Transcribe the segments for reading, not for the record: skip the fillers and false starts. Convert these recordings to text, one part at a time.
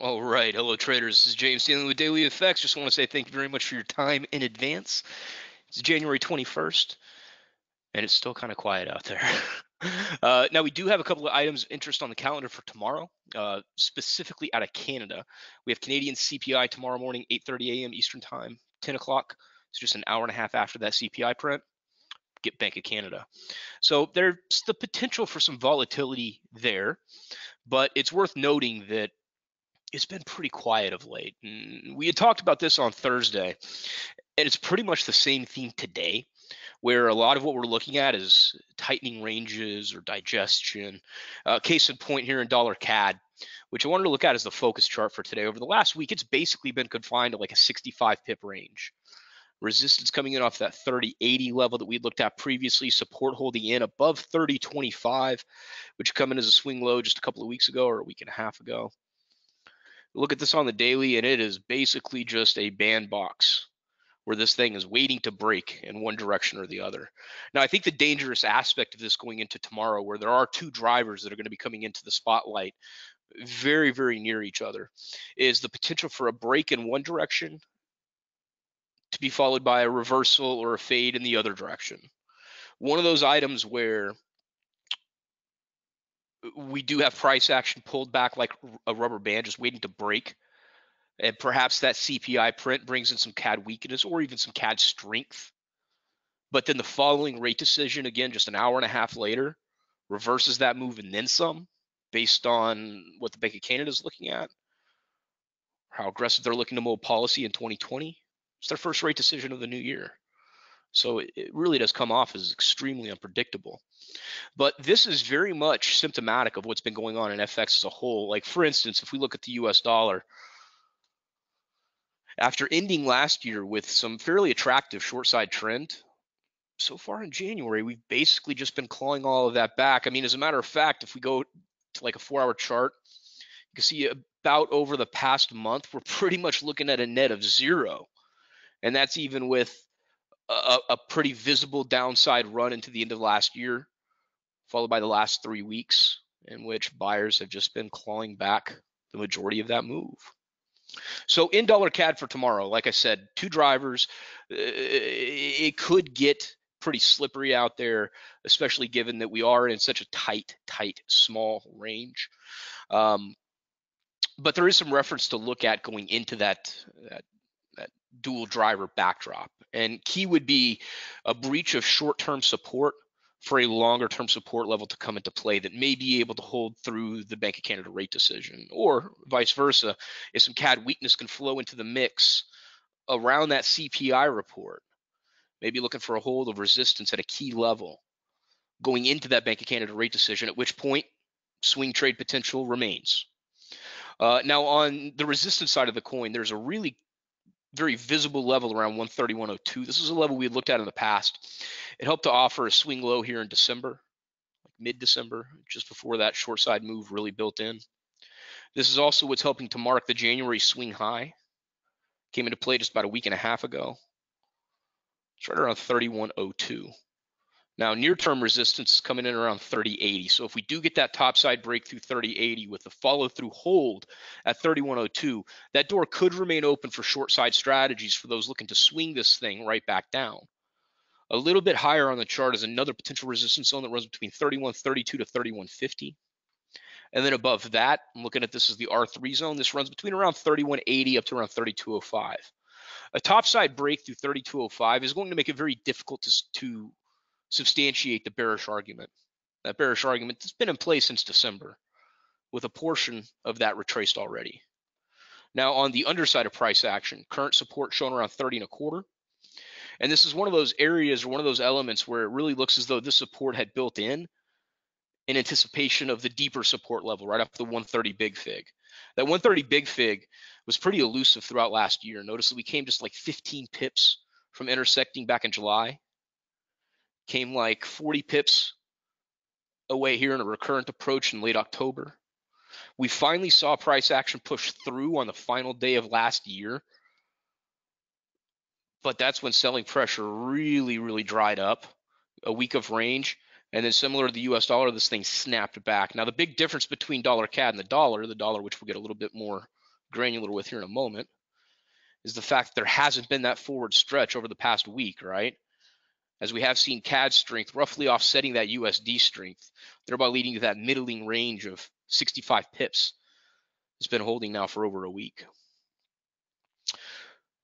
All right. Hello, traders. This is James dealing with DailyFX. Just want to say thank you very much for your time in advance. It's January 21st, and it's still kind of quiet out there. Now, we do have a couple of items of interest on the calendar for tomorrow, specifically out of Canada. We have Canadian CPI tomorrow morning, 8:30 a.m. Eastern Time, 10 o'clock. It's just an hour and a half after that CPI print. Get Bank of Canada. So there's the potential for some volatility there, but it's worth noting that it's been pretty quiet of late. And we had talked about this on Thursday, and it's pretty much the same theme today, where a lot of what we're looking at is tightening ranges or digestion. Case in point here in dollar CAD, which I wanted to look at as the focus chart for today. Over the last week, it's basically been confined to like a 65 pip range. Resistance coming in off that 30.80 level that we looked at previously, support holding in above 30.25, which come in as a swing low just a couple of weeks ago or a week and a half ago. Look at this on the daily, and it is basically just a bandbox where this thing is waiting to break in one direction or the other. Now, I think the dangerous aspect of this going into tomorrow, where there are two drivers that are going to be coming into the spotlight very, very near each other, is the potential for a break in one direction to be followed by a reversal or a fade in the other direction. One of those items where we do have price action pulled back like a rubber band, just waiting to break. And perhaps that CPI print brings in some CAD weakness or even some CAD strength. But then the following rate decision, again, just an hour and a half later, reverses that move and then some, based on what the Bank of Canada is looking at, how aggressive they're looking to mold policy in 2020. It's their first rate decision of the new year. So it really does come off as extremely unpredictable. But this is very much symptomatic of what's been going on in FX as a whole. Like, for instance, if we look at the US dollar, after ending last year with some fairly attractive short side trend, so far in January, we've basically just been clawing all of that back. I mean, as a matter of fact, if we go to like a 4-hour chart, you can see about over the past month, we're pretty much looking at a net of zero. And that's even with a pretty visible downside run into the end of last year, followed by the last 3 weeks in which buyers have just been clawing back the majority of that move. So in dollar CAD for tomorrow, like I said, two drivers, it could get pretty slippery out there, especially given that we are in such a tight, small range. But there is some reference to look at going into that dual driver backdrop, and key would be a breach of short-term support for a longer-term support level to come into play that may be able to hold through the Bank of Canada rate decision, or vice versa, if some CAD weakness can flow into the mix around that CPI report, maybe looking for a hold of resistance at a key level going into that Bank of Canada rate decision, at which point swing trade potential remains. Now, on the resistance side of the coin, there's a really very visible level around 131.02. This is a level we looked at in the past. It helped to offer a swing low here in December, like mid-December, just before that short side move really built in. This is also what's helping to mark the January swing high. Came into play just about a week and a half ago. It's right around 31.02. Now, near-term resistance is coming in around 30.80. So if we do get that topside break through 30.80 with the follow-through hold at 31.02, that door could remain open for short-side strategies for those looking to swing this thing right back down. A little bit higher on the chart is another potential resistance zone that runs between 31.32 to 31.50. And then above that, I'm looking at this as the R3 zone. This runs between around 31.80 up to around 32.05. A topside break through 32.05 is going to make it very difficult to substantiate the bearish argument. That bearish argument that's been in place since December, with a portion of that retraced already. Now, on the underside of price action, current support shown around 30.25. And this is one of those areas or one of those elements where it really looks as though this support had built in anticipation of the deeper support level right up to the 130 big fig. That 130 big fig was pretty elusive throughout last year. Notice that we came just like 15 pips from intersecting back in July. Came like 40 pips away here in a recurrent approach in late October. We finally saw price action push through on the final day of last year, but that's when selling pressure really dried up, a week of range, and then similar to the US dollar, this thing snapped back. Now, the big difference between dollar CAD and the dollar, which we'll get a little bit more granular with here in a moment, is the fact that there hasn't been that forward stretch over the past week, right? As we have seen CAD strength roughly offsetting that USD strength, thereby leading to that middling range of 65 pips. It's been holding now for over a week.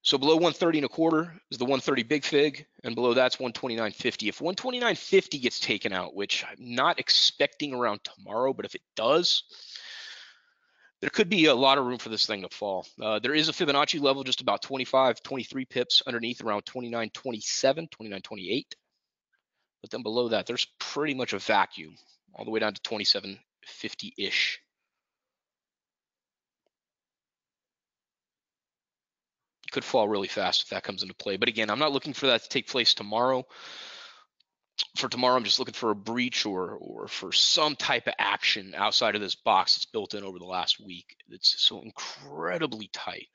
So below 130.25 is the 130 big fig, and below that's 129.50. If 129.50 gets taken out, which I'm not expecting around tomorrow, but if it does, there could be a lot of room for this thing to fall. There is a Fibonacci level just about 25, 23 pips underneath around 29.27, 29.28. But then below that, there's pretty much a vacuum all the way down to 27.50-ish. Could fall really fast if that comes into play. But again, I'm not looking for that to take place tomorrow. For tomorrow, I'm just looking for a breach or for some type of action outside of this box that's built in over the last week. It's so incredibly tight.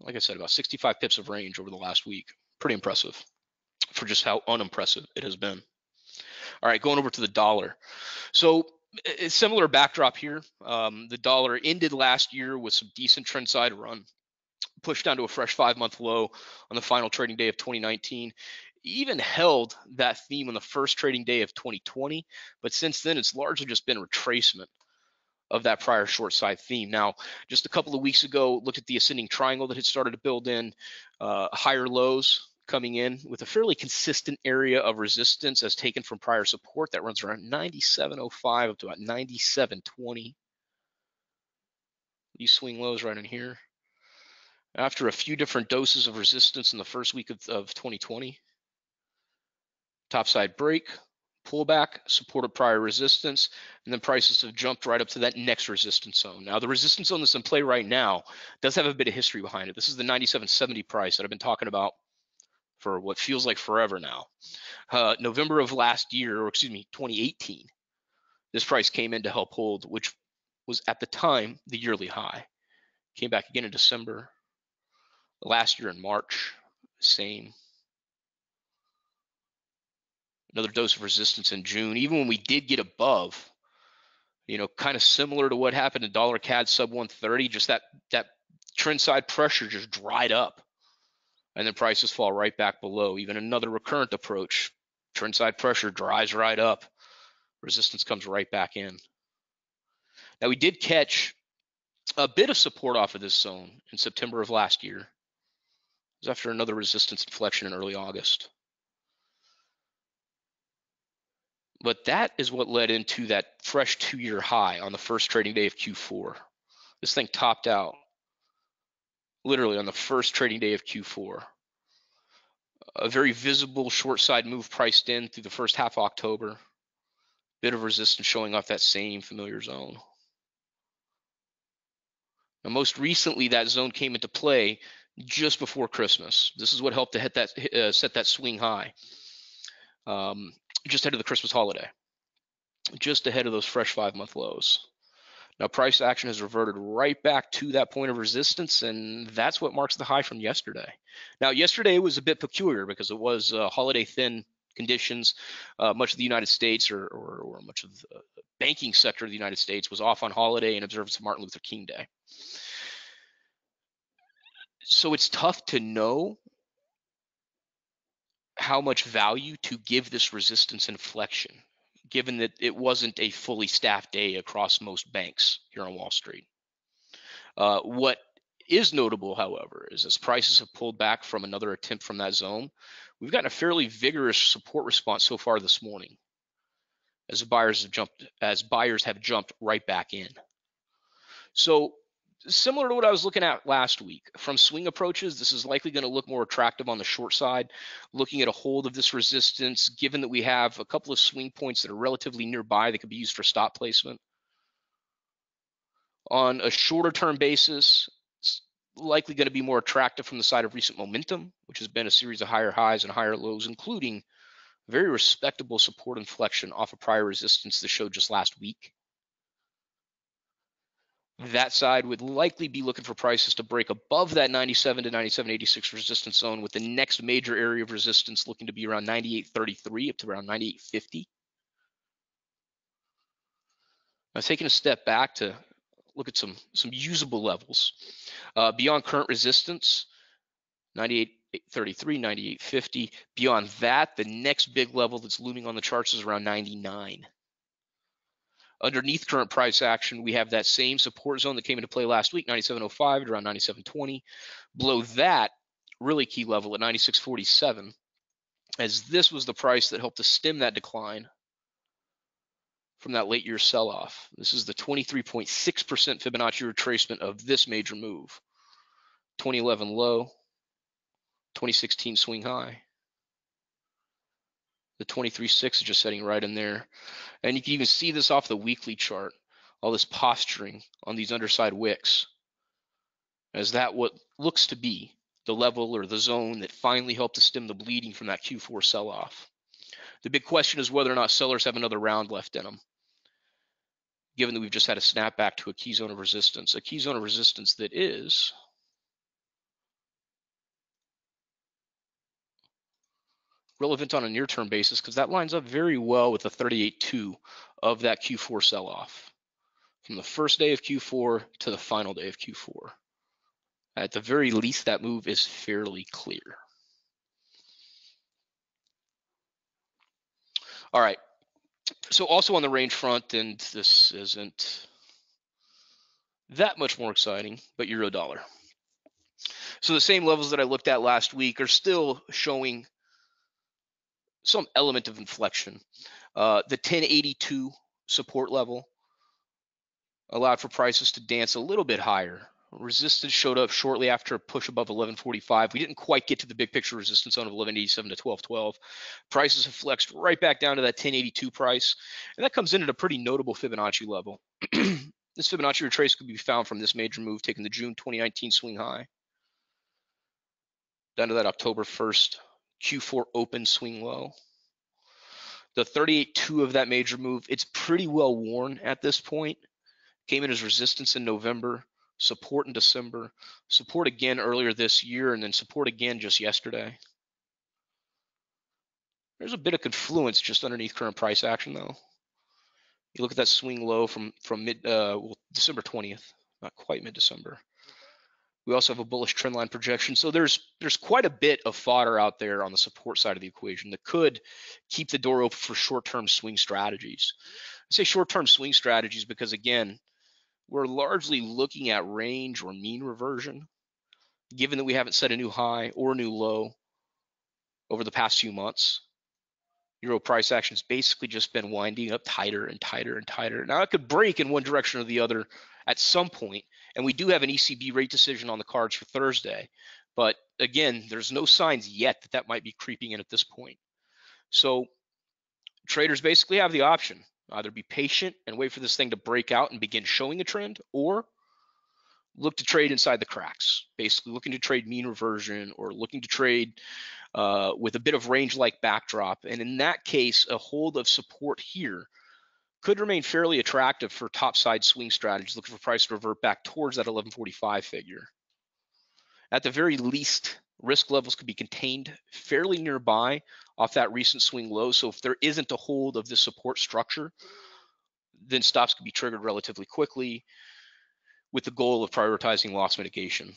Like I said, about 65 pips of range over the last week. Pretty impressive for just how unimpressive it has been. All right, going over to the dollar. So it's similar backdrop here. The dollar ended last year with some decent trend side run. Pushed down to a fresh 5-month low on the final trading day of 2019, even held that theme on the first trading day of 2020. But since then, it's largely just been retracement of that prior short side theme. Now, just a couple of weeks ago, looked at the ascending triangle that had started to build in higher lows coming in with a fairly consistent area of resistance as taken from prior support that runs around 97.05 up to about 97.20. These swing lows right in here. After a few different doses of resistance in the first week of 2020, topside break, pullback, supported prior resistance, and then prices have jumped right up to that next resistance zone. Now, the resistance zone that's in play right now does have a bit of history behind it. This is the 97.70 price that I've been talking about for what feels like forever now. November of last year, or excuse me, 2018, this price came in to help hold, which was at the time the yearly high. Came back again in December. Last year in March, same. Another dose of resistance in June, even when we did get above, you know, kind of similar to what happened to dollar CAD sub 130, just that trend side pressure just dried up. And then prices fall right back below. Even another recurrent approach, trend side pressure dries right up. Resistance comes right back in. Now we did catch a bit of support off of this zone in September of last year. It was after another resistance inflection in early August. But that is what led into that fresh 2-year high on the first trading day of Q4. This thing topped out literally on the first trading day of Q4. A very visible short side move priced in through the first half of October. Bit of resistance showing off that same familiar zone. Now, most recently, that zone came into play just before Christmas. This is what helped to hit that, set that swing high just ahead of the Christmas holiday, just ahead of those fresh 5-month lows. Now, price action has reverted right back to that point of resistance, and that's what marks the high from yesterday. Now, yesterday was a bit peculiar because it was holiday-thin conditions. Much of the United States or much of the banking sector of the United States was off on holiday in observance of Martin Luther King Day. So it's tough to know how much value to give this resistance inflection, given that it wasn't a fully staffed day across most banks here on Wall Street. What is notable, however, is as prices have pulled back from another attempt from that zone, we've gotten a fairly vigorous support response so far this morning as buyers have jumped right back in. So similar to what I was looking at last week, from swing approaches, this is likely going to look more attractive on the short side, looking at a hold of this resistance, given that we have a couple of swing points that are relatively nearby that could be used for stop placement. On a shorter term basis, likely going to be more attractive from the side of recent momentum, which has been a series of higher highs and higher lows, including very respectable support inflection off of prior resistance that showed just last week. That side would likely be looking for prices to break above that 97 to 97.86 resistance zone, with the next major area of resistance looking to be around 98.33 up to around 98.50. Now, taking a step back to look at some usable levels beyond current resistance, 98.33, 98.50. Beyond that, the next big level that's looming on the charts is around 99. Underneath current price action, we have that same support zone that came into play last week, 97.05 at around 97.20. Below that, really key level at 96.47, as this was the price that helped to stem that decline from that late year sell-off. This is the 23.6% Fibonacci retracement of this major move. 2011 low, 2016 swing high. The 23.6 is just sitting right in there. And you can even see this off the weekly chart, all this posturing on these underside wicks, as that what looks to be the level or the zone that finally helped to stem the bleeding from that Q4 sell-off. The big question is whether or not sellers have another round left in them, given that we've just had a snapback to a key zone of resistance that is relevant on a near-term basis, because that lines up very well with the 38.2 of that Q4 sell-off from the first day of Q4 to the final day of Q4. At the very least, that move is fairly clear. All right, so also on the range front, and this isn't that much more exciting, but euro dollar. So the same levels that I looked at last week are still showing some element of inflection. The 1082 support level allowed for prices to dance a little bit higher. Resistance showed up shortly after a push above 1145. We didn't quite get to the big picture resistance zone of 1187 to 1212. Prices have flexed right back down to that 1082 price, and that comes in at a pretty notable Fibonacci level. This Fibonacci retrace could be found from this major move taking the June 2019 swing high down to that October 1st Q4 open swing low. The 38.2 of that major move, it's pretty well worn at this point. Came in as resistance in November, support in December, support again earlier this year, and then support again just yesterday. There's a bit of confluence just underneath current price action, though. You look at that swing low from December 20th, not quite mid-December. We also have a bullish trend line projection, so there's quite a bit of fodder out there on the support side of the equation that could keep the door open for short-term swing strategies. I say short-term swing strategies because, again, we're largely looking at range or mean reversion, given that we haven't set a new high or new low over the past few months. Euro price action has basically just been winding up tighter and tighter and tighter. Now, it could break in one direction or the other at some point, and we do have an ECB rate decision on the cards for Thursday. But again, there's no signs yet that that might be creeping in at this point. So traders basically have the option. Either be patient and wait for this thing to break out and begin showing a trend, or look to trade inside the cracks, basically looking to trade mean reversion or looking to trade with a bit of range-like backdrop. And in that case, a hold of support here could remain fairly attractive for topside swing strategies, looking for price to revert back towards that 1145 figure. At the very least, risk levels could be contained fairly nearby off that recent swing low. So if there isn't a hold of this support structure, then stops could be triggered relatively quickly with the goal of prioritizing loss mitigation.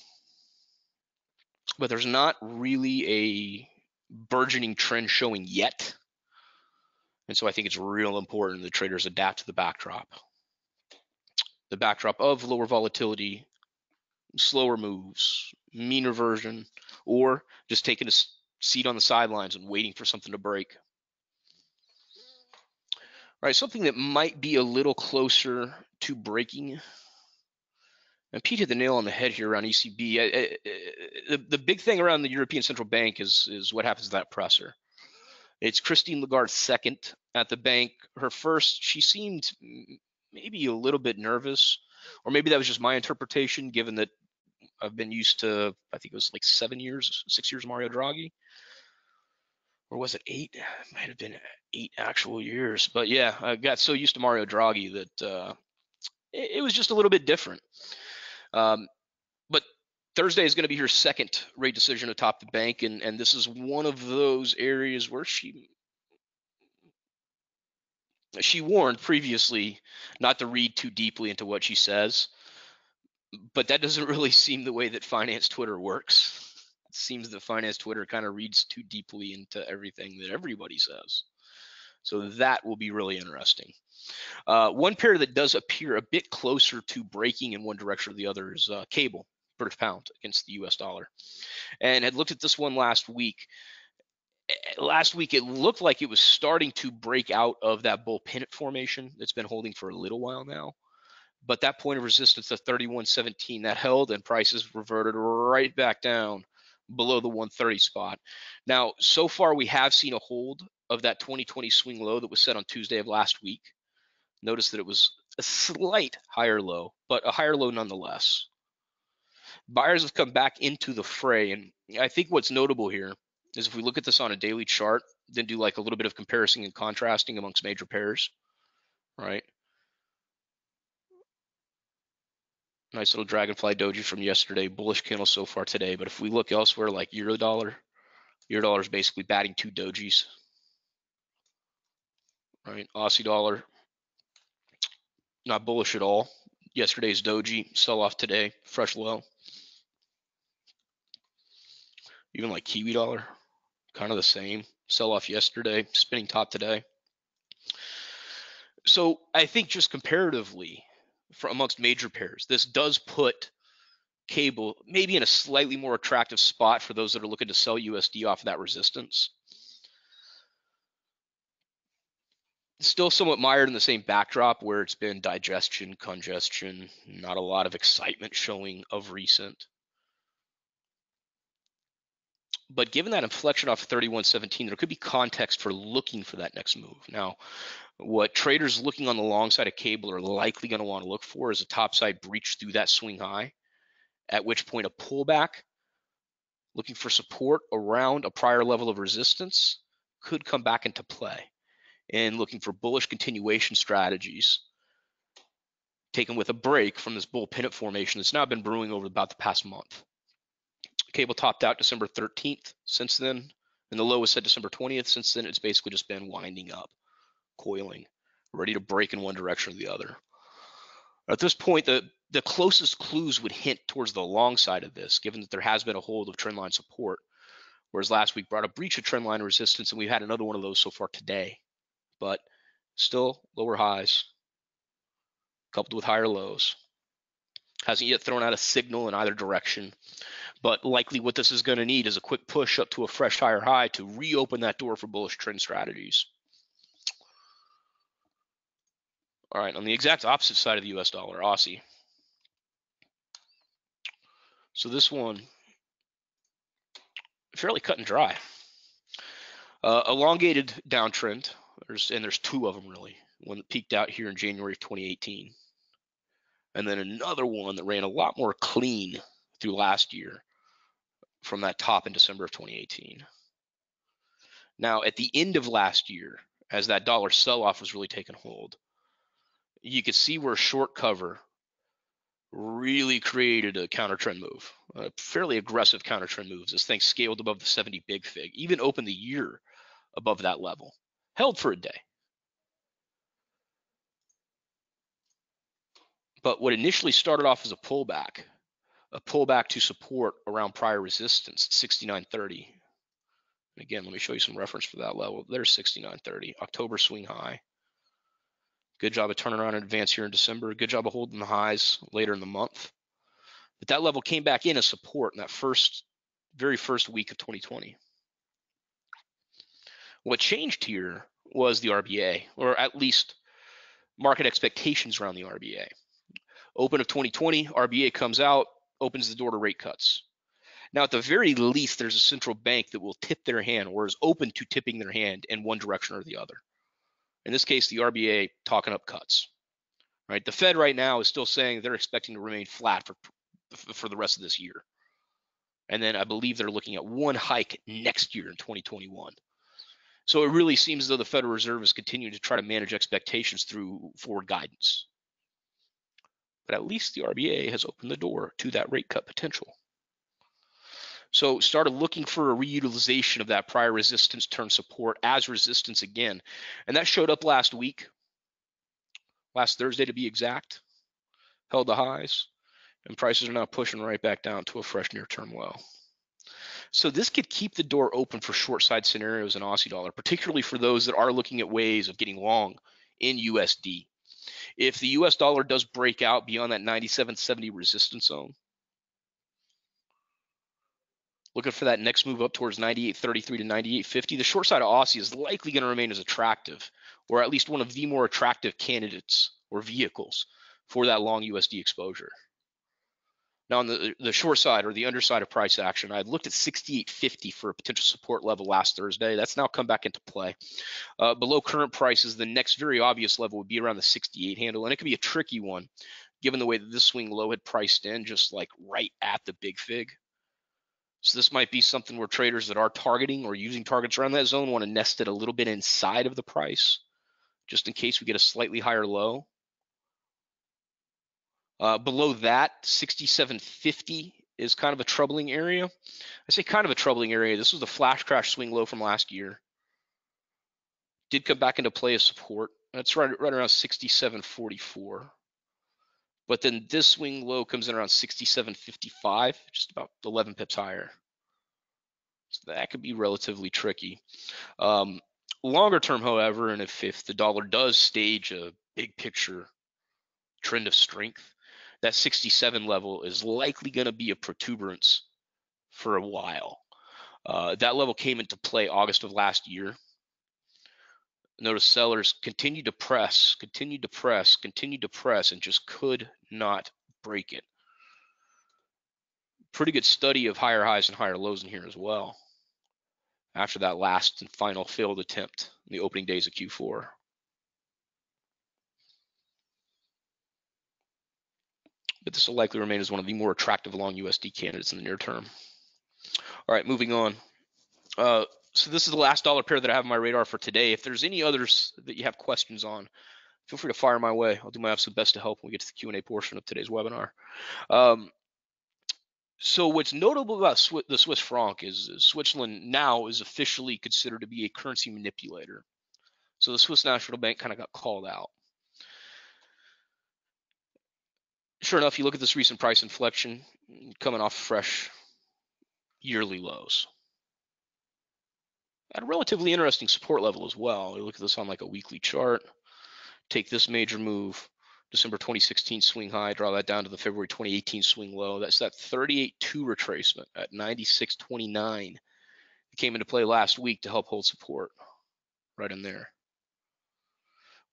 But there's not really a burgeoning trend showing yet. And so I think it's real important that traders adapt to the backdrop of lower volatility, slower moves, mean reversion, or just taking a seat on the sidelines and waiting for something to break. All right, something that might be a little closer to breaking. And Pete hit the nail on the head here around ECB. The big thing around the European Central Bank is what happens to that presser. It's Christine Lagarde's second at the bank. Her first, she seemed maybe a little bit nervous, or maybe that was just my interpretation, given that I've been used to, I think it was like 6 years Mario Draghi, or was it 8? It might have been 8 actual years, but yeah, I got so used to Mario Draghi that it was just a little bit different. But Thursday is going to be her second rate decision atop the bank, and this is one of those areas where she warned previously not to read too deeply into what she says. But that doesn't really seem the way that finance Twitter works. It seems that finance Twitter kind of reads too deeply into everything that everybody says. So that will be really interesting. One pair that does appear a bit closer to breaking in one direction or the other is cable, British pound against the US dollar. And had looked at this one last week. Last week, it looked like it was starting to break out of that bull pennant formation that's been holding for a little while now. But that point of resistance of 31.17 that held, and prices reverted right back down below the 130 spot. Now, so far we have seen a hold of that 2020 swing low that was set on Tuesday of last week. Notice that it was a slight higher low, but a higher low nonetheless. Buyers have come back into the fray, and I think what's notable here is if we look at this on a daily chart, then do like a little bit of comparison and contrasting amongst major pairs, right? Nice little dragonfly doji from yesterday, bullish candle so far today. But if we look elsewhere, like euro dollar is basically batting two dojis, right? Aussie dollar, not bullish at all. Yesterday's doji, sell off today, fresh low. Even like Kiwi dollar, kind of the same, sell off yesterday, spinning top today. So I think just comparatively, for amongst major pairs, this does put cable maybe in a slightly more attractive spot for those that are looking to sell USD off of that resistance. Still somewhat mired in the same backdrop where it's been digestion, congestion, not a lot of excitement showing of recent. But given that inflection off of 31.17, there could be context for looking for that next move. Now, what traders looking on the long side of cable are likely going to want to look for is a topside breach through that swing high, at which point a pullback, looking for support around a prior level of resistance, could come back into play, and looking for bullish continuation strategies taken with a break from this bull pennant formation that's now been brewing over about the past month. Cable topped out December 13th since then, and the low was set December 20th. Since then, it's basically just been winding up, coiling, ready to break in one direction or the other. At this point, the closest clues would hint towards the long side of this, given that there has been a hold of trendline support, whereas last week brought a breach of trendline resistance, and we've had another one of those so far today, but still lower highs coupled with higher lows. Hasn't yet thrown out a signal in either direction, but likely what this is going to need is a quick push up to a fresh higher high to reopen that door for bullish trend strategies. All right, on the exact opposite side of the US dollar, Aussie. So this one, fairly cut and dry. Elongated downtrend, there's two of them really. One that peaked out here in January of 2018. And then another one that ran a lot more clean through last year from that top in December of 2018. Now, at the end of last year, as that dollar sell-off was really taking hold, you could see where short cover really created a counter-trend move, a fairly aggressive counter-trend move. This thing scaled above the 70 big fig, even opened the year above that level, held for a day. But what initially started off as a pullback to support around prior resistance, 69.30. And again, let me show you some reference for that level. There's 69.30, October swing high. Good job of turning around in advance here in December. Good job of holding the highs later in the month. But that level came back in as support in that very first week of 2020. What changed here was the RBA, or at least market expectations around the RBA. Open of 2020, RBA comes out, opens the door to rate cuts. Now, at the very least, there's a central bank that will tip their hand or is open to tipping their hand in one direction or the other. In this case, the RBA talking up cuts, right? The Fed right now is still saying they're expecting to remain flat for the rest of this year. And then I believe they're looking at one hike next year in 2021. So it really seems as though the Federal Reserve is continuing to try to manage expectations through forward guidance. But at least the RBA has opened the door to that rate cut potential. So started looking for a reutilization of that prior resistance turn support as resistance again. And that showed up last week, last Thursday to be exact, held the highs. and prices are now pushing right back down to a fresh near-term low. So this could keep the door open for short side scenarios in Aussie dollar, particularly for those that are looking at ways of getting long in USD. If the US dollar does break out beyond that 97.70 resistance zone, looking for that next move up towards 98.33 to 98.50, the short side of Aussie is likely going to remain as attractive, or at least one of the more attractive candidates or vehicles for that long USD exposure. Now on the short side or the underside of price action, I had looked at 68.50 for a potential support level last Thursday. That's now come back into play. Below current prices, the next very obvious level would be around the 68 handle, and it could be a tricky one given the way that this swing low had priced in just like right at the big fig. So this might be something where traders that are targeting or using targets around that zone want to nest it a little bit inside of the price just in case we get a slightly higher low. Below that, 67.50 is kind of a troubling area. I say kind of a troubling area. This was the flash crash swing low from last year. Did come back into play as support. That's right around 67.44. But then this swing low comes in around 67.55, just about 11 pips higher. So that could be relatively tricky. Longer term, however, and if the dollar does stage a big picture trend of strength, that 67 level is likely going to be a protuberance for a while. That level came into play August of last year. Notice sellers continued to press, and just could not break it. Pretty good study of higher highs and higher lows in here as well after that last and final failed attempt in the opening days of Q4. But this will likely remain as one of the more attractive long USD candidates in the near term. All right, moving on. So this is the last dollar pair that I have on my radar for today. If there's any others that you have questions on, feel free to fire my way. I'll do my absolute best to help when we get to the Q&A portion of today's webinar. So what's notable about the Swiss franc is Switzerland now is officially considered to be a currency manipulator. So the Swiss National Bank kind of got called out. Sure enough, you look at this recent price inflection coming off fresh yearly lows at a relatively interesting support level as well. You look at this on like a weekly chart, take this major move, December 2016 swing high, draw that down to the February 2018 swing low. That's that 38.2 retracement at 96.29 that came into play last week to help hold support right in there.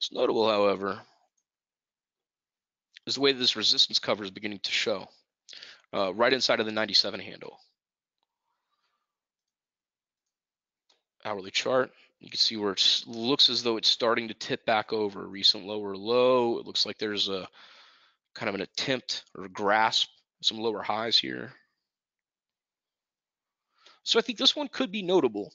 It's notable, however, is the way that this resistance cover is beginning to show right inside of the 97 handle. Hourly chart, you can see where it looks as though it's starting to tip back over a recent lower low. It looks like there's a kind of an attempt or grasp some lower highs here. So I think this one could be notable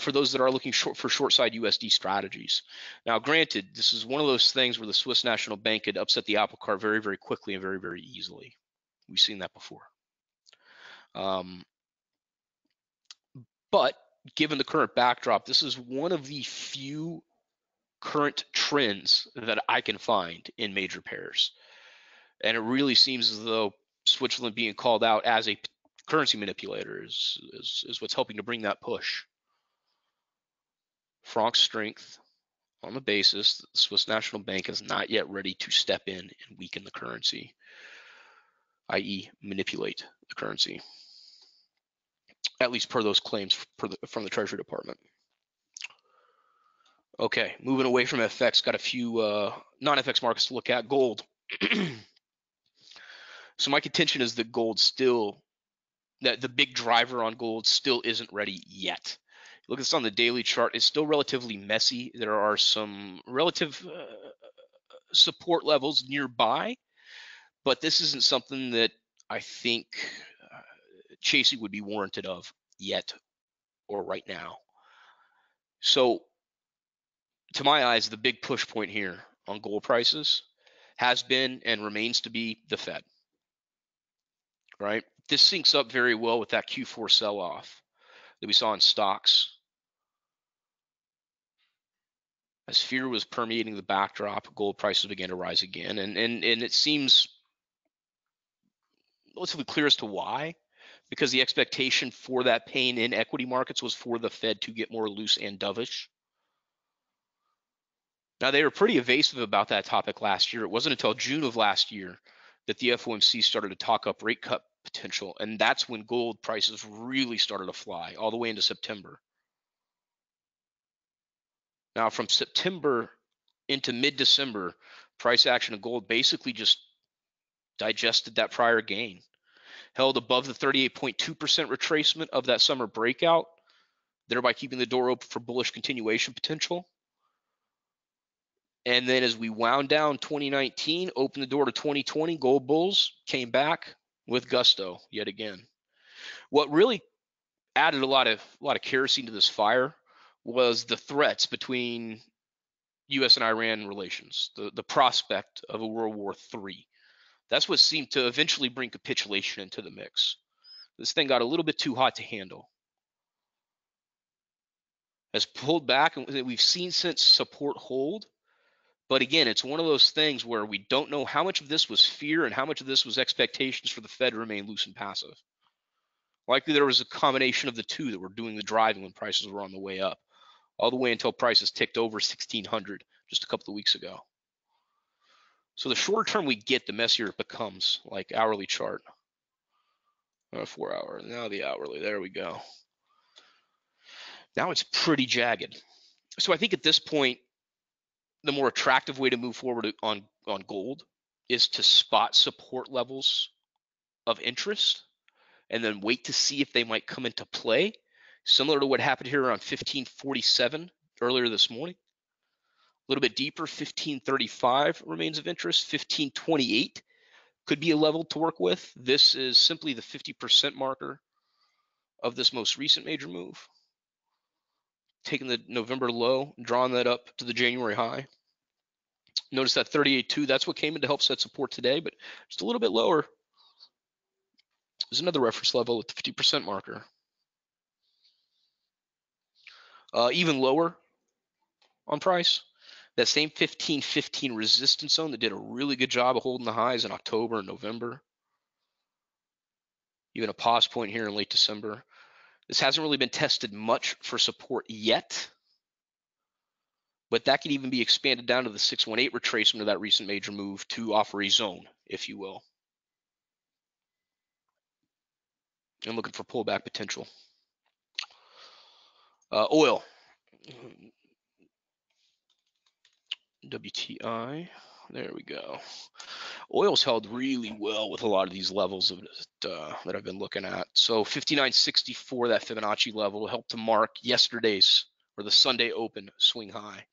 for those that are looking for short side USD strategies. Now, granted, this is one of those things where the Swiss National Bank could upset the apple cart very, very quickly and very, very easily. We've seen that before. But given the current backdrop, this is one of the few current trends that I can find in major pairs. And it really seems as though Switzerland being called out as a currency manipulator is what's helping to bring that push. Franc strength on the basis that the Swiss National Bank is not yet ready to step in and weaken the currency, i.e. manipulate the currency, at least per those claims from the Treasury Department. Okay, moving away from FX, got a few non-FX markets to look at. Gold. So my contention is that gold still, that the big driver on gold still isn't ready yet. Look at this on the daily chart. It's still relatively messy. There are some relative support levels nearby, but this isn't something that I think chasing would be warranted of yet or right now. So to my eyes, the big push point here on gold prices has been and remains to be the Fed, right? This syncs up very well with that Q4 sell-off that we saw in stocks. As fear was permeating the backdrop, gold prices began to rise again. And it seems relatively clear as to why, because the expectation for that pain in equity markets was for the Fed to get more loose and dovish. Now, they were pretty evasive about that topic last year. It wasn't until June of last year that the FOMC started to talk up rate cut potential, and that's when gold prices really started to fly all the way into September. Now, from September into mid-December, price action of gold basically just digested that prior gain, held above the 38.2% retracement of that summer breakout, thereby keeping the door open for bullish continuation potential. And then as we wound down 2019, opened the door to 2020, gold bulls came back with gusto yet again. What really added a lot of kerosene to this fire was the threats between US and Iran relations, the prospect of a World War III. That's what seemed to eventually bring capitulation into the mix. This thing got a little bit too hot to handle. Has pulled back, and we've seen since support hold. But again, it's one of those things where we don't know how much of this was fear and how much of this was expectations for the Fed to remain loose and passive. Likely there was a combination of the two that were doing the driving when prices were on the way up, all the way until prices ticked over 1,600 just a couple of weeks ago. So the shorter term we get, the messier it becomes, like hourly chart. 4 hour, now the hourly, there we go. Now it's pretty jagged. So I think at this point, the more attractive way to move forward on gold is to spot support levels of interest and then wait to see if they might come into play, similar to what happened here around 1547 earlier this morning. A little bit deeper, 1535 remains of interest. 1528 could be a level to work with. This is simply the 50% marker of this most recent major move. Taking the November low, drawing that up to the January high. Notice that 38.2, that's what came in to help set support today, but just a little bit lower. There's another reference level at the 50% marker. Even lower on price. That same 15.15 resistance zone that did a really good job of holding the highs in October and November. Even a pause point here in late December. This hasn't really been tested much for support yet, but that could even be expanded down to the 618 retracement of that recent major move to offer a zone, if you will. And looking for pullback potential. Oil, WTI, there we go. Oil's held really well with a lot of these levels of, that I've been looking at. So 59.64, that Fibonacci level, helped to mark yesterday's or the Sunday open swing high.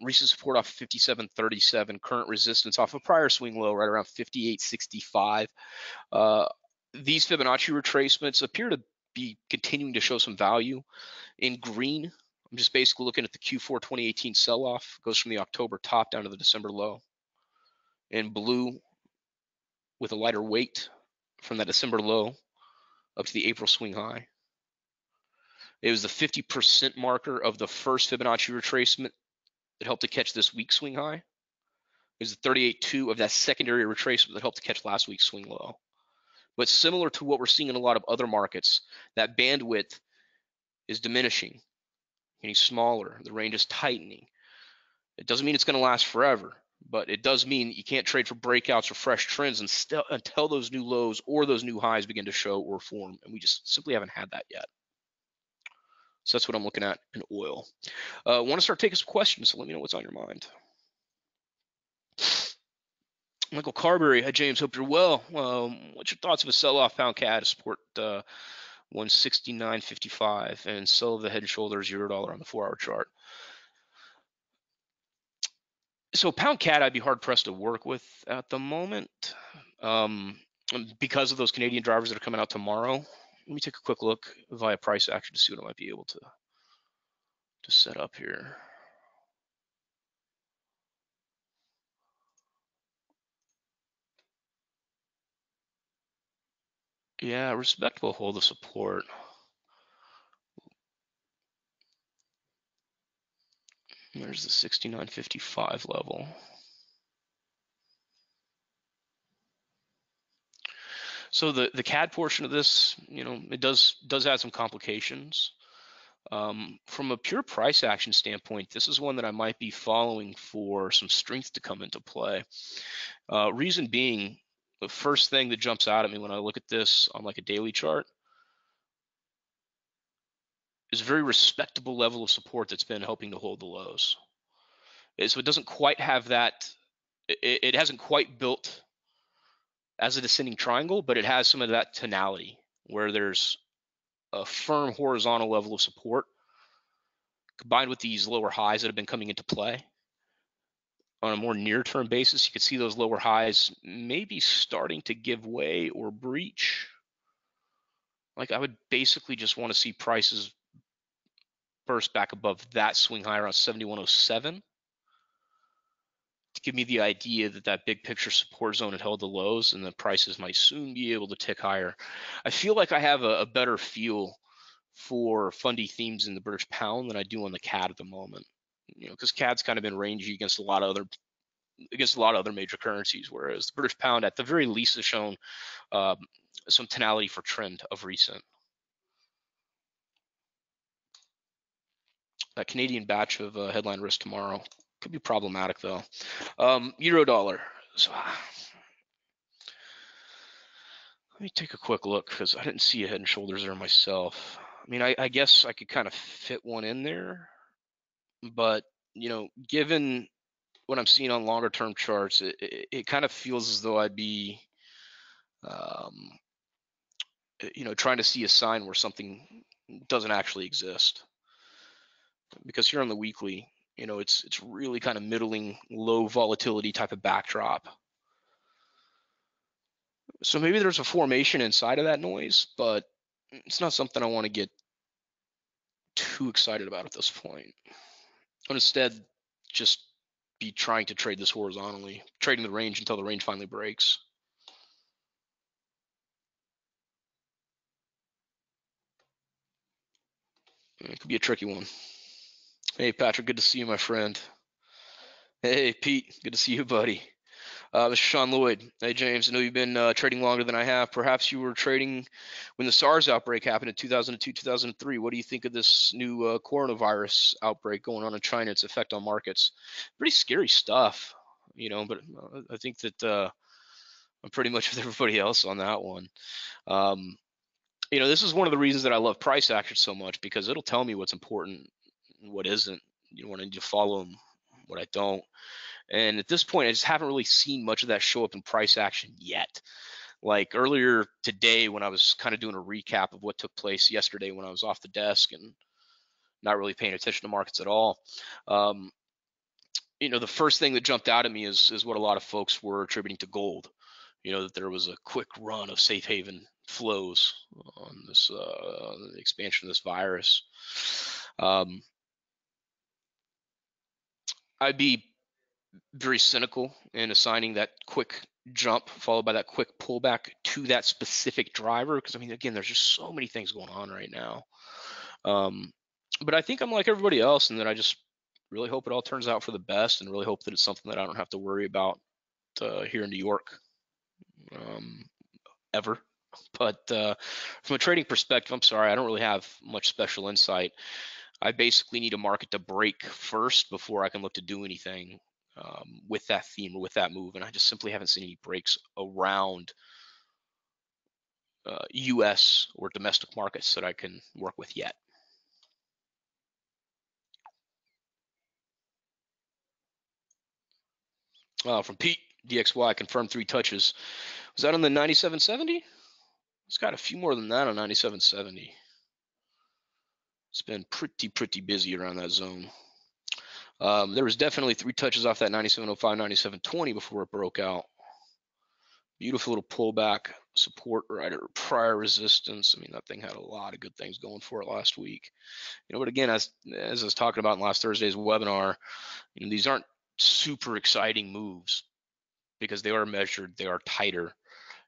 Recent support off 57.37, current resistance off a prior swing low right around 58.65. These Fibonacci retracements appear to be continuing to show some value in green. I'm just basically looking at the Q4 2018 sell-off. Goes from the October top down to the December low. In blue, with a lighter weight from that December low up to the April swing high. It was the 50% marker of the first Fibonacci retracement that helped to catch this week's swing high. It was the 38.2 of that secondary retracement that helped to catch last week's swing low. But similar to what we're seeing in a lot of other markets, that bandwidth is diminishing, getting smaller. The range is tightening. It doesn't mean it's going to last forever, but it does mean you can't trade for breakouts or fresh trends until those new lows or those new highs begin to show or form, and we just simply haven't had that yet. So that's what I'm looking at in oil. I want to start taking some questions, so let me know what's on your mind. Michael Carberry, hi James, hope you're well. What's your thoughts of a sell-off pound CAD to support 169.55 and sell the head and shoulders $1 on the 4 hour chart? So pound CAD, I'd be hard pressed to work with at the moment because of those Canadian drivers that are coming out tomorrow. Let me take a quick look via price action to see what I might be able to set up here. Yeah, respectable hold of support. There's the 69.55 level. So the CAD portion of this, you know, it does add some complications. From a pure price action standpoint, this is one that I might be following for some strength to come into play. Reason being, the first thing that jumps out at me when I look at this on like a daily chart is a very respectable level of support that's been helping to hold the lows. So it doesn't quite have that, it hasn't quite built as a descending triangle, but it has some of that tonality where there's a firm horizontal level of support combined with these lower highs that have been coming into play. On a more near-term basis, you can see those lower highs maybe starting to give way or breach. Like I would basically just want to see prices burst back above that swing high around 71.07 to give me the idea that that big picture support zone had held the lows and the prices might soon be able to tick higher. I feel like I have a better feel for fundy themes in the British pound than I do on the CAD at the moment, you know, because CAD's kind of been rangy against a lot of other major currencies, whereas the British pound at the very least has shown some tonality for trend of recent. That Canadian batch of headline risk tomorrow could be problematic though. Euro dollar. So let me take a quick look because I didn't see a head and shoulders there myself. I mean, I guess I could kind of fit one in there, but you know, given what I'm seeing on longer term charts, it kind of feels as though I'd be you know, trying to see a sign where something doesn't actually exist. Because here on the weekly, you know, it's really kind of middling, low volatility type of backdrop. So maybe there's a formation inside of that noise, but it's not something I want to get too excited about at this point. But instead, just be trying to trade this horizontally, trading the range until the range finally breaks. It could be a tricky one. Hey, Patrick, good to see you, my friend. Hey, Pete, good to see you, buddy. Mr. Sean Lloyd. Hey, James, I know you've been trading longer than I have. Perhaps you were trading when the SARS outbreak happened in 2002, 2003. What do you think of this new coronavirus outbreak going on in China, its effect on markets? Pretty scary stuff, you know, but I think that I'm pretty much with everybody else on that one. You know, this is one of the reasons that I love price action so much, because it'll tell me what's important, what isn't, you know, what I need to follow them, what I don't. And at this point, I just haven't really seen much of that show up in price action yet. Like earlier today when I was kind of doing a recap of what took place yesterday when I was off the desk and not really paying attention to markets at all, you know, the first thing that jumped out at me is what a lot of folks were attributing to gold. You know, that there was a quick run of safe haven flows on this the expansion of this virus. I'd be very cynical in assigning that quick jump followed by that quick pullback to that specific driver, because I mean, again, there's just so many things going on right now. But I think I'm like everybody else, and that I just really hope it all turns out for the best, and really hope that it's something that I don't have to worry about here in New York ever. But from a trading perspective, I'm sorry, I don't really have much special insight. I basically need a market to break first before I can look to do anything with that theme or with that move. And I just simply haven't seen any breaks around US or domestic markets that I can work with yet. From Pete, DXY, confirmed 3 touches. Was that on the 97.70? It's got a few more than that on 97.70. It's been pretty busy around that zone. There was definitely 3 touches off that 97.05, 97.20 before it broke out. Beautiful little pullback, support right at prior resistance. I mean, that thing had a lot of good things going for it last week. You know, but again, as I was talking about in last Thursday's webinar, you know, these aren't super exciting moves because they are measured, they are tighter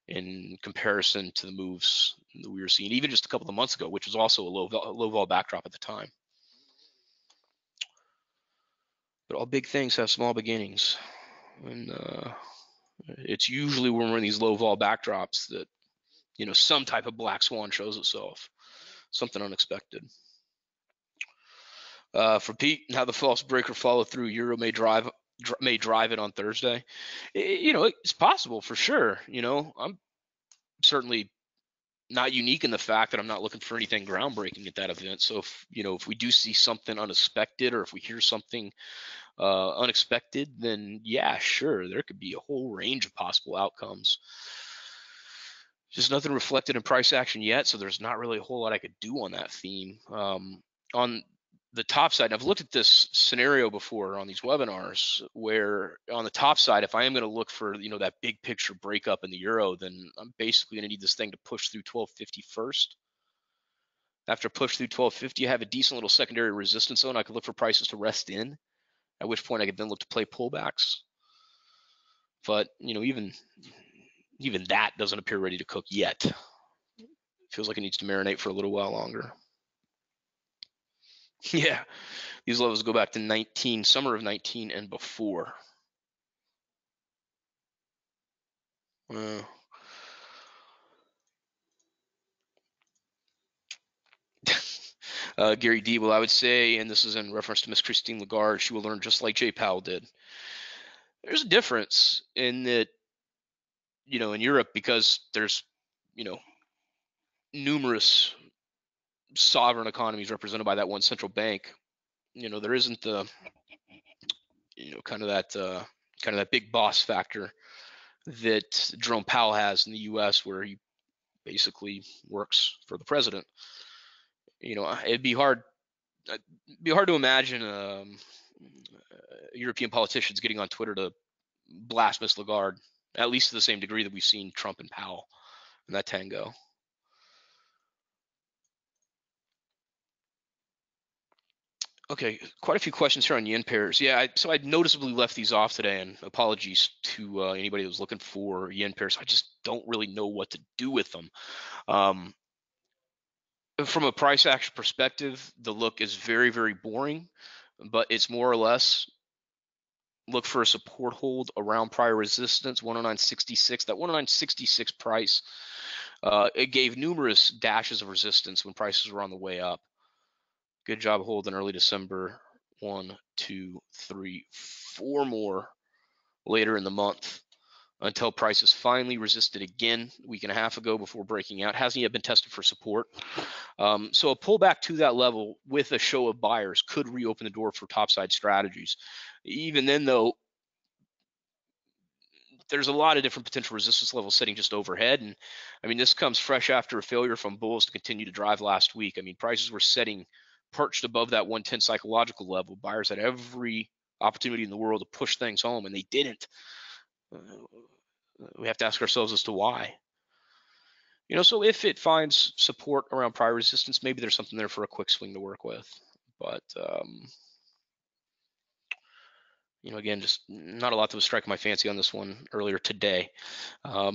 in comparison to the moves that we were seeing even just a couple of months ago, which was also a low vol backdrop at the time. But all big things have small beginnings, and it's usually when we're in these low vol backdrops that you know, some type of black swan shows itself, something unexpected. For Pete, how the false break or follow through euro may drive it on Thursday. You know, it's possible for sure. You know, I'm certainly not unique in the fact that I'm not looking for anything groundbreaking at that event. So, if, you know, if we do see something unexpected or if we hear something unexpected, then yeah, sure, there could be a whole range of possible outcomes. Just nothing reflected in price action yet, so there's not really a whole lot I could do on that theme. On the top side, and I've looked at this scenario before on these webinars, where on the top side, if I am going to look for, you know, that big picture breakup in the euro, then I'm basically going to need this thing to push through 1250 first. After push through 1250, I have a decent little secondary resistance zone. I could look for prices to rest in, at which point I could then look to play pullbacks. But, you know, even that doesn't appear ready to cook yet. Feels like it needs to marinate for a little while longer. Yeah, these levels go back to summer of 19 and before. Wow. Gary D, well, I would say, and this is in reference to Miss Christine Lagarde, she will learn just like Jay Powell did. There's a difference in that, you know, in Europe, because there's, you know, numerous sovereign economies represented by that one central bank. You know, there isn't the, you know, kind of that big boss factor that Jerome Powell has in the U.S., where he basically works for the president. You know, it'd be hard to imagine European politicians getting on Twitter to blast Miss Lagarde, at least to the same degree that we've seen Trump and Powell and that tango. Okay, quite a few questions here on yen pairs. Yeah, so I noticeably left these off today, and apologies to anybody who's looking for yen pairs. I just don't really know what to do with them. From a price action perspective, the look is very, very boring, but it's more or less look for a support hold around prior resistance, 109.66. That 109.66 price, it gave numerous dashes of resistance when prices were on the way up. Good job holding early December. 1, 2, 3, 4 more later in the month until prices finally resisted again a week and a half ago before breaking out. Hasn't yet been tested for support. So a pullback to that level with a show of buyers could reopen the door for topside strategies. Even then, though, there's a lot of different potential resistance levels sitting just overhead. And I mean, this comes fresh after a failure from bulls to continue to drive last week. I mean, prices were perched above that 110 psychological level. Buyers had every opportunity in the world to push things home, and they didn't. We have to ask ourselves as to why. You know, so if it finds support around prior resistance, maybe there's something there for a quick swing to work with. But, you know, again, just not a lot that was striking my fancy on this one earlier today. A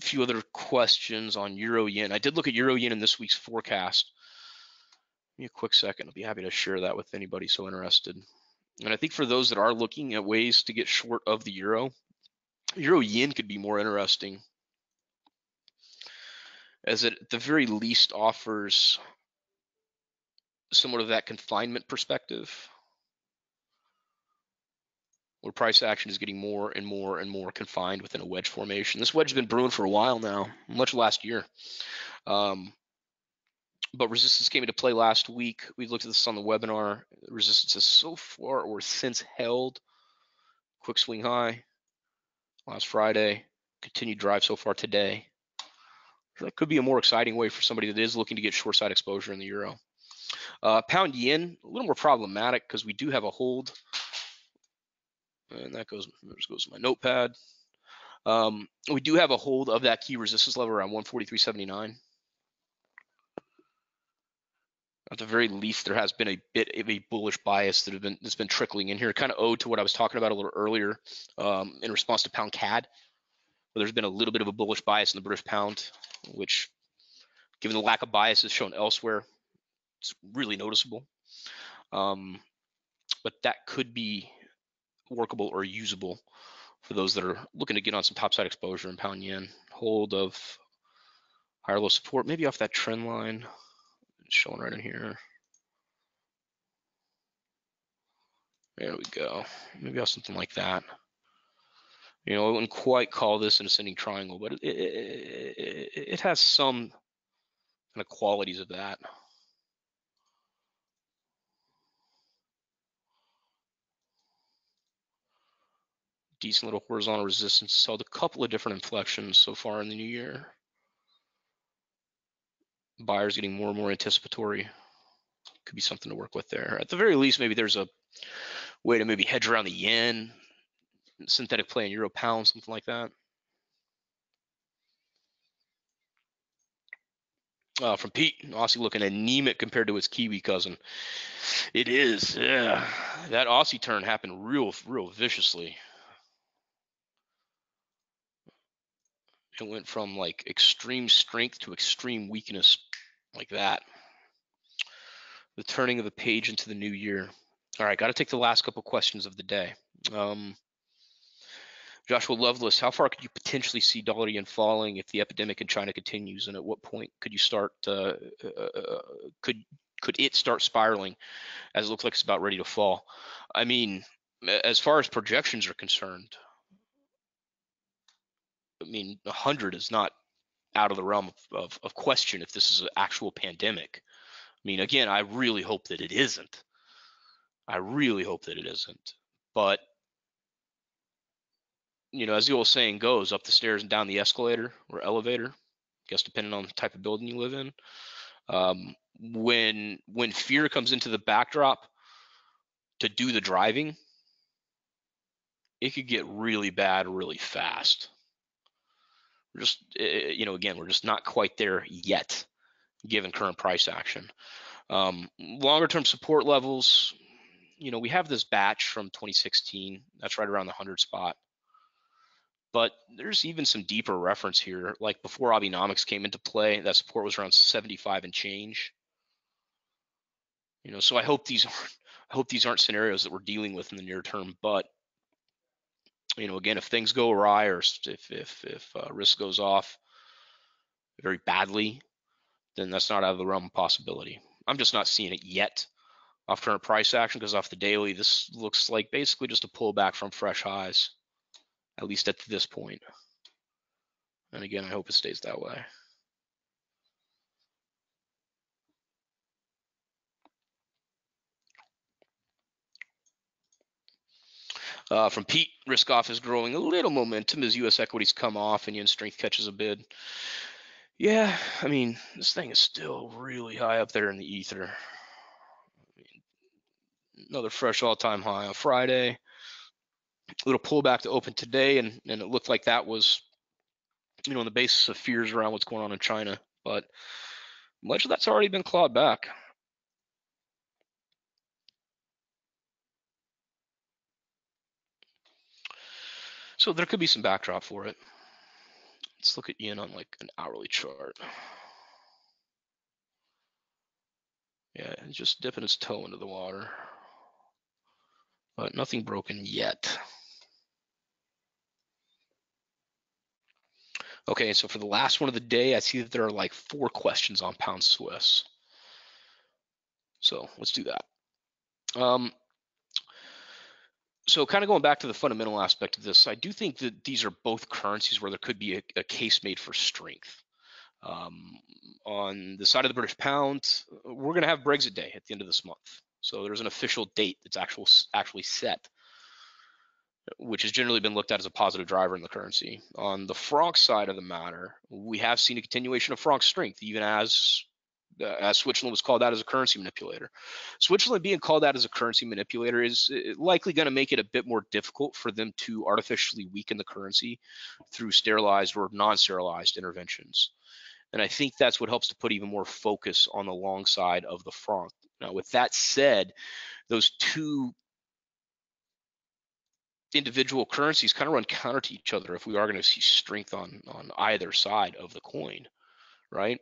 few other questions on Euro Yen. I did look at Euro Yen in this week's forecast. Give me a quick second. I'll be happy to share that with anybody so interested. And I think for those that are looking at ways to get short of the euro, euro yen could be more interesting, as it at the very least offers somewhat of that confinement perspective, where price action is getting more and more and more confined within a wedge formation. This wedge has been brewing for a while now, much last year. But resistance came into play last week. We looked at this on the webinar. Resistance has so far or since held. Quick swing high last Friday, continued drive so far today. So that could be a more exciting way for somebody that is looking to get short side exposure in the euro. Pound yen, a little more problematic because we do have a hold. And that goes to my notepad. We do have a hold of that key resistance level around 143.79. At the very least, there has been a bit of a bullish bias that's been trickling in here, kind of owed to what I was talking about a little earlier in response to pound CAD, where there's been a little bit of a bullish bias in the British pound, which, given the lack of bias is shown elsewhere, it's really noticeable. But that could be workable or usable for those that are looking to get on some topside exposure in pound yen. Hold of higher low support, maybe off that trend line, showing right in here. There we go. Maybe off something like that. You know, I wouldn't quite call this an ascending triangle, but it has some kind of qualities of that. Decent little horizontal resistance. Saw a couple of different inflections so far in the new year. Buyers getting more and more anticipatory. Could be something to work with there. At the very least, maybe there's a way to maybe hedge around the yen, synthetic play in euro pound, something like that. From Pete, Aussie looking anemic compared to its Kiwi cousin. It is, yeah. That Aussie turn happened real viciously. It went from like extreme strength to extreme weakness like that. The turning of the page into the new year. All right, got to take the last couple questions of the day. Joshua Loveless, how far could you potentially see dollar yen falling if the epidemic in China continues, and at what point could you start? Could it start spiraling, as it looks like it's about ready to fall? I mean, as far as projections are concerned, I mean, 100 is not out of the realm of question if this is an actual pandemic. I mean, again, I really hope that it isn't. I really hope that it isn't. But, you know, as the old saying goes, up the stairs and down the escalator or elevator, I guess depending on the type of building you live in, when fear comes into the backdrop to do the driving, it could get really bad really fast. We're just, you know, again, we're just not quite there yet, given current price action. Longer term support levels, you know, we have this batch from 2016, that's right around the 100 spot. But there's even some deeper reference here, like before Abenomics came into play, that support was around 75 and change. You know, so I hope these aren't scenarios that we're dealing with in the near term, but you know, again, if things go awry or if risk goes off very badly, then that's not out of the realm of possibility. I'm just not seeing it yet off current price action, because off the daily, this looks like basically just a pullback from fresh highs, at least at this point. And again, I hope it stays that way. From Pete, risk off is growing a little momentum as U.S. equities come off and yen strength catches a bid. Yeah, I mean, this thing is still really high up there in the ether. I mean, another fresh all-time high on Friday. A little pullback to open today, and it looked like that was, you know, on the basis of fears around what's going on in China. But much of that's already been clawed back. So there could be some backdrop for it. Let's look at yen on like an hourly chart. Yeah, it's just dipping its toe into the water, but nothing broken yet. Okay, so for the last one of the day, I see that there are like 4 questions on pound Swiss. So let's do that. So kind of going back to the fundamental aspect of this, I do think that these are both currencies where there could be a case made for strength. On the side of the British pound, we're going to have Brexit Day at the end of this month. So there's an official date that's actually set, which has generally been looked at as a positive driver in the currency. On the franc side of the matter, we have seen a continuation of franc strength, even as Switzerland was called out as a currency manipulator. Switzerland being called out as a currency manipulator is likely going to make it a bit more difficult for them to artificially weaken the currency through sterilized or non-sterilized interventions. And I think that's what helps to put even more focus on the long side of the franc. Now, with that said, those two individual currencies kind of run counter to each other if we are going to see strength on either side of the coin, right?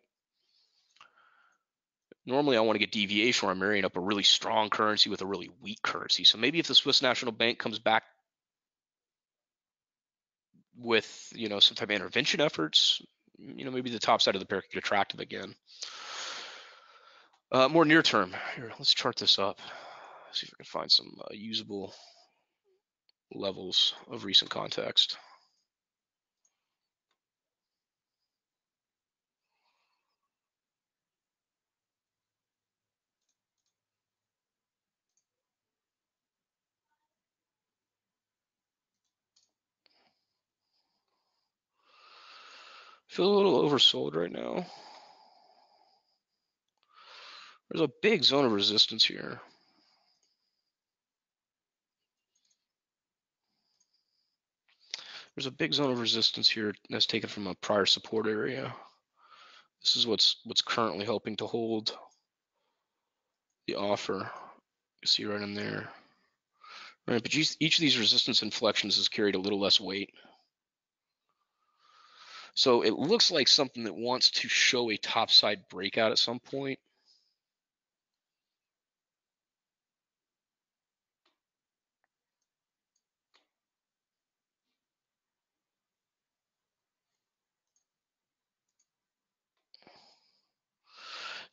Normally, I want to get deviation where I'm marrying up a really strong currency with a really weak currency. So maybe if the Swiss National Bank comes back with, you know, some type of intervention efforts, you know, maybe the top side of the pair could get attractive again. More near term, here, let's chart this up. See if I can find some usable levels of recent context. I feel a little oversold right now. There's a big zone of resistance here. There's a big zone of resistance here that's taken from a prior support area. This is what's currently helping to hold the offer. You see right in there. All right, but each of these resistance inflections has carried a little less weight. So it looks like something that wants to show a topside breakout at some point.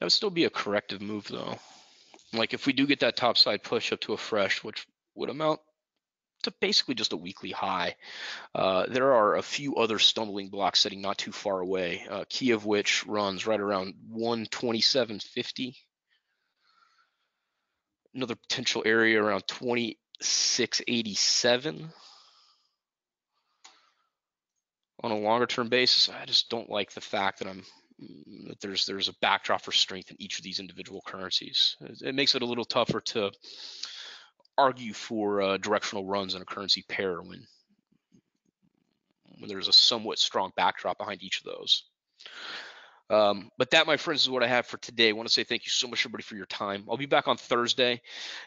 That would still be a corrective move though. Like if we do get that topside push up to a fresh, which would amount to basically just a weekly high, there are a few other stumbling blocks sitting not too far away, key of which runs right around 127.50. Another potential area around 26.87. On a longer term basis, I just don't like the fact that there's a backdrop for strength in each of these individual currencies. It makes it a little tougher to argue for directional runs in a currency pair when there's a somewhat strong backdrop behind each of those. But that, my friends, is what I have for today. I want to say thank you so much, everybody, for your time. I'll be back on Thursday,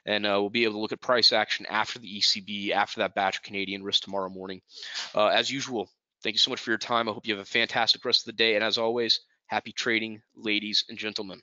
and we'll be able to look at price action after the ECB, after that batch of Canadian risk tomorrow morning. As usual, thank you so much for your time. I hope you have a fantastic rest of the day, and as always, happy trading, ladies and gentlemen.